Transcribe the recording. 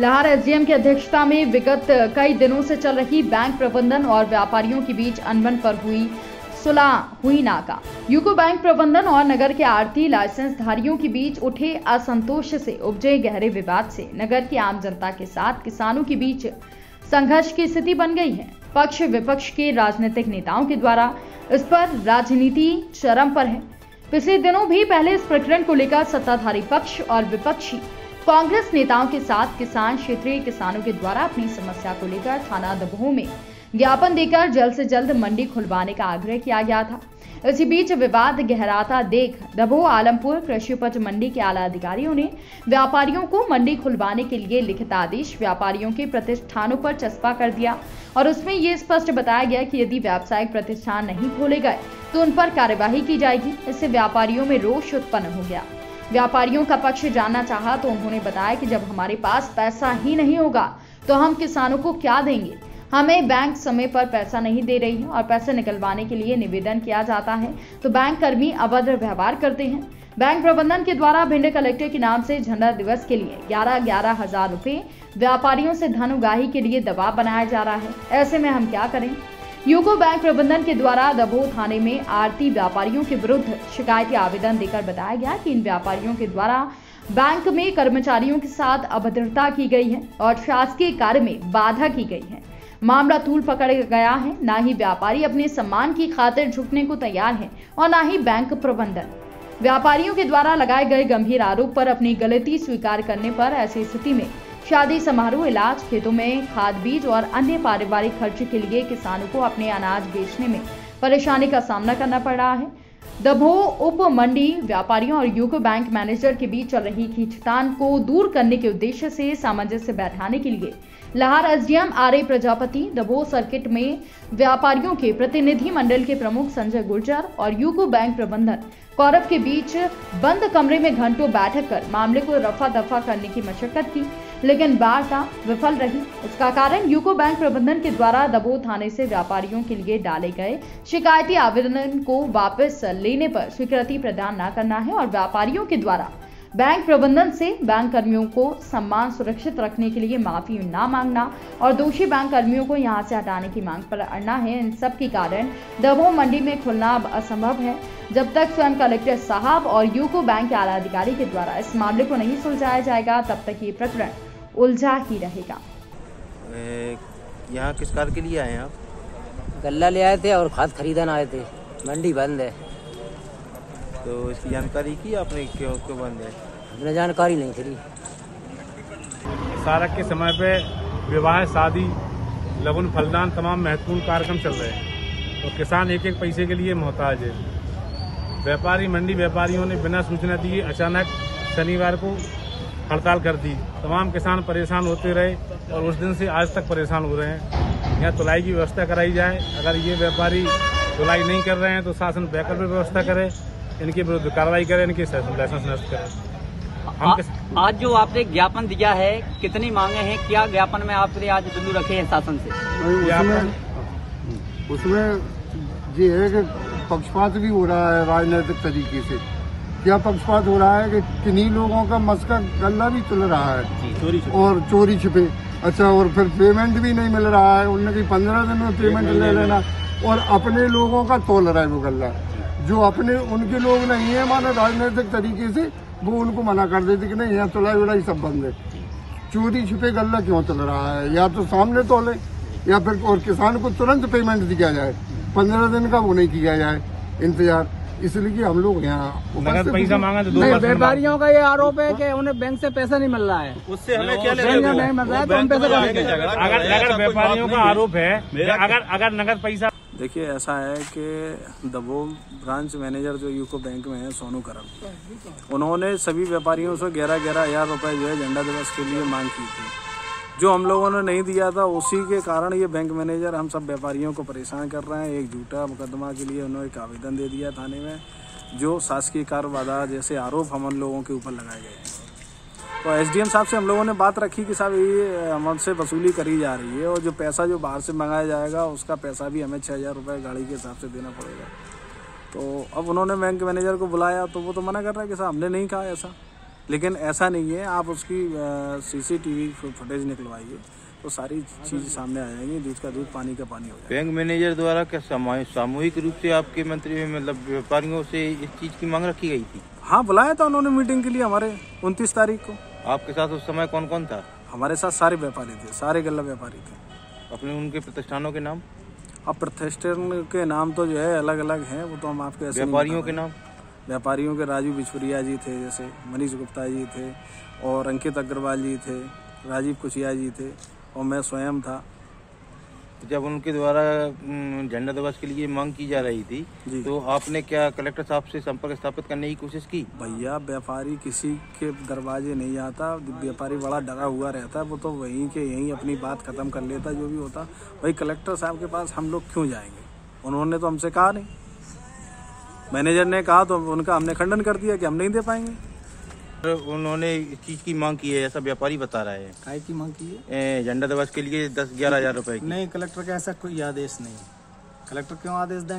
लाहर SDM की अध्यक्षता में विगत कई दिनों से चल रही बैंक प्रबंधन और व्यापारियों के बीच अनबन पर हुई सुलह हुई नाका। यूको बैंक प्रबंधन और नगर के आरती लाइसेंस धारियों के बीच उठे असंतोष से उपजे गहरे विवाद से नगर की आम जनता के साथ किसानों के बीच संघर्ष की स्थिति बन गई है। पक्ष विपक्ष के राजनीतिक नेताओं के द्वारा इस पर राजनीति चरम पर है। पिछले दिनों भी पहले इस प्रकरण को लेकर सत्ताधारी पक्ष और विपक्षी कांग्रेस नेताओं के साथ किसान क्षेत्रीय किसानों के द्वारा अपनी समस्या को लेकर थाना दबोह में ज्ञापन देकर जल्द से जल्द मंडी खुलवाने का आग्रह किया गया था। इसी बीच विवाद गहराता देख दबोह आलमपुर कृषि उपज मंडी के आला अधिकारियों ने व्यापारियों को मंडी खुलवाने के लिए लिखित आदेश व्यापारियों के प्रतिष्ठानों पर चस्पा कर दिया और उसमें ये स्पष्ट बताया गया कि यदि व्यावसायिक प्रतिष्ठान नहीं खोले गए तो उन पर कार्यवाही की जाएगी। इससे व्यापारियों में रोष उत्पन्न हो गया। व्यापारियों का पक्ष जानना चाहा तो उन्होंने बताया कि जब हमारे पास पैसा ही नहीं होगा तो हम किसानों को क्या देंगे। हमें बैंक समय पर पैसा नहीं दे रही है और पैसे निकलवाने के लिए निवेदन किया जाता है तो बैंक कर्मी अभद्र व्यवहार करते हैं। बैंक प्रबंधन के द्वारा भिंड कलेक्टर के नाम से झंडा दिवस के लिए 11-11 हजार रुपये व्यापारियों से धन उगाही के लिए दबाव बनाया जा रहा है। ऐसे में हम क्या करें। यूको बैंक प्रबंधन के द्वारा दबोह थाने में आरती व्यापारियों के विरुद्ध शिकायती आवेदन देकर बताया गया कि इन व्यापारियों के द्वारा बैंक में कर्मचारियों के साथ अभद्रता की गई है और शासकीय कार्य में बाधा की गई है। मामला तूल पकड़ गया है। ना ही व्यापारी अपने सम्मान की खातिर झुकने को तैयार है और ना ही बैंक प्रबंधन। व्यापारियों के द्वारा लगाए गए गंभीर आरोप पर अपनी गलती स्वीकार करने पर ऐसी स्थिति में शादी समारोह, इलाज, खेतों में खाद बीज और अन्य पारिवारिक खर्च के लिए किसानों को अपने अनाज बेचने में परेशानी का सामना करना पड़ रहा है। दबोह उप मंडी व्यापारियों और यूको बैंक मैनेजर के बीच चल रही खींचतान को दूर करने के उद्देश्य से सामंजस्य बैठाने के लिए Lahar SDM R A Prajapati, Daboh circuit में व्यापारियों के प्रतिनिधि मंडल के प्रमुख संजय गुर्जर और यूको बैंक प्रबंधन कौरव के बीच बंद कमरे में घंटों बैठक कर मामले को रफा दफा करने की मशक्कत की, लेकिन वार्ता विफल रही। इसका कारण यूको बैंक प्रबंधन के द्वारा दबोह थाने से व्यापारियों के लिए डाले गए शिकायती आवेदन को वापस लेने पर स्वीकृति प्रदान न करना है और व्यापारियों के द्वारा बैंक प्रबंधन से बैंक कर्मियों को सम्मान सुरक्षित रखने के लिए माफी न मांगना और दोषी बैंक कर्मियों को यहां से हटाने की मांग पर अड़ना है। इन सब के कारण दबोह मंडी में खुलना अब असंभव है जब तक स्वयं कलेक्टर साहब और यूको बैंक के आला अधिकारी के द्वारा इस मामले को नहीं सुलझाया जाएगा तब तक ये प्रकरण उलझा ही रहेगा। यहाँ किस कार के लिए आए आप? गल्ला ले आए थे और खाद खरीदन आए थे। मंडी बंद है तो इसकी जानकारी की आपने क्यों बंद है? हमने जानकारी नहीं थी। सारक के समय पे विवाह, शादी, लगन, फलदान तमाम महत्वपूर्ण कार्यक्रम चल रहे हैं और किसान एक एक पैसे के लिए मोहताज है। व्यापारी मंडी व्यापारियों ने बिना सूचना दिए अचानक शनिवार को हड़ताल कर दी। तमाम किसान परेशान होते रहे और उस दिन से आज तक परेशान हो रहे हैं। यहाँ तुलाई की व्यवस्था कराई जाए। अगर ये व्यापारी तुलाई नहीं कर रहे हैं तो शासन बैकअप पर व्यवस्था करे, इनके विरुद्ध कार्रवाई करे, इनके लाइसेंस नष्ट करे। आज जो आपने ज्ञापन दिया है, कितनी मांगे हैं? क्या ज्ञापन में आपने आज बिंदु रखे हैं शासन से? उसमें ये है कि पक्षपात भी हो रहा है राजनीतिक तरीके से। क्या पक्षपात हो रहा है कि किन्हीं लोगों का मस का गला भी चल रहा है और चोरी छिपे। अच्छा, और फिर पेमेंट भी नहीं मिल रहा है। उनने की 15 दिन में पेमेंट ले लेना और अपने लोगों का तोल रहा है वो गला जो अपने उनके लोग नहीं है। माना राजनीतिक तरीके से वो उनको मना कर देते कि नहीं, यहाँ तुलाई उलाई सब बंद है। चोरी छिपे गला क्यों चल रहा है? या तो सामने तोले या फिर और किसान को तुरंत पेमेंट दिया जाए। 15 दिन का वो नहीं किया जाए इंतजार। इसलिए हम लोग यहाँ पैसा मांगा तो व्यापारियों का ये आरोप है कि उन्हें बैंक से पैसा नहीं मिल रहा है। उससे हमें क्या नहीं मिल रहा है तो हम पैसा अगर व्यापारियों का आरोप है अगर नगद पैसा। देखिए, ऐसा है कि दबोह ब्रांच मैनेजर जो यूको बैंक में है सोनू करम, उन्होंने सभी व्यापारियों से 11-11 हजार रुपए जो है झंडा दिवस के लिए मांग की थी, जो हम लोगों ने नहीं दिया था। उसी के कारण ये बैंक मैनेजर हम सब व्यापारियों को परेशान कर रहे हैं। एक झूठा मुकदमा के लिए उन्होंने एक आवेदन दे दिया थाने में, जो शासकीय कार्य बाधा जैसे आरोप हम लोगों के ऊपर लगाए गए हैं। तो SDM साहब से हम लोगों ने बात रखी कि साहब ये हमसे वसूली करी जा रही है और जो पैसा जो बाहर से मंगाया जाएगा उसका पैसा भी हमें 6000 रुपये गाड़ी के हिसाब से देना पड़ेगा। तो अब उन्होंने बैंक मैनेजर को बुलाया तो वो तो मना कर रहा है कि साहब हमने नहीं कहा ऐसा। लेकिन ऐसा नहीं है, आप उसकी सीसीटीवी फुटेज निकलवाइए तो सारी चीज़ सामने आ जाएंगी, दूध का दूध पानी का पानी हो जाएगा। बैंक मैनेजर द्वारा क्या सामूहिक रूप से आपके मंत्री मतलब व्यापारियों से इस चीज़ की मांग रखी गई थी? हाँ, बुलाया था उन्होंने मीटिंग के लिए हमारे 29 तारीख को। आपके साथ उस समय कौन कौन था? हमारे साथ सारे व्यापारी थे, सारे गल्ला व्यापारी थे। अपने उनके प्रतिष्ठानों के नाम? अब प्रतिष्ठान के नाम तो जो है अलग अलग हैं, वो तो हम आपके व्यापारियों के नाम, व्यापारियों के राजीव बिछूरिया जी थे, जैसे मनीष गुप्ता जी थे और अंकित अग्रवाल जी थे, राजीव कुशिया जी थे और मैं स्वयं था। जब उनके द्वारा झंडा दिवस के लिए मांग की जा रही थी तो आपने क्या कलेक्टर साहब से संपर्क स्थापित करने की कोशिश की? भैया, व्यापारी किसी के दरवाजे नहीं आता, व्यापारी बड़ा डरा हुआ रहता, वो तो वहीं के यहीं अपनी बात खत्म कर लेता जो भी होता। वही कलेक्टर साहब के पास हम लोग क्यों जाएंगे? उन्होंने तो हमसे कहा नहीं, मैनेजर ने कहा तो उनका हमने खंडन कर दिया कि हम नहीं दे पाएंगे। उन्होंने इस चीज़ की मांग की है, ऐसा व्यापारी बता रहा है। काय की मांग की है? झंडा दिवस के लिए 10-11 हज़ार रुपए की। नहीं, कलेक्टर का ऐसा कोई आदेश नहीं। कलेक्टर क्यों आदेश दें?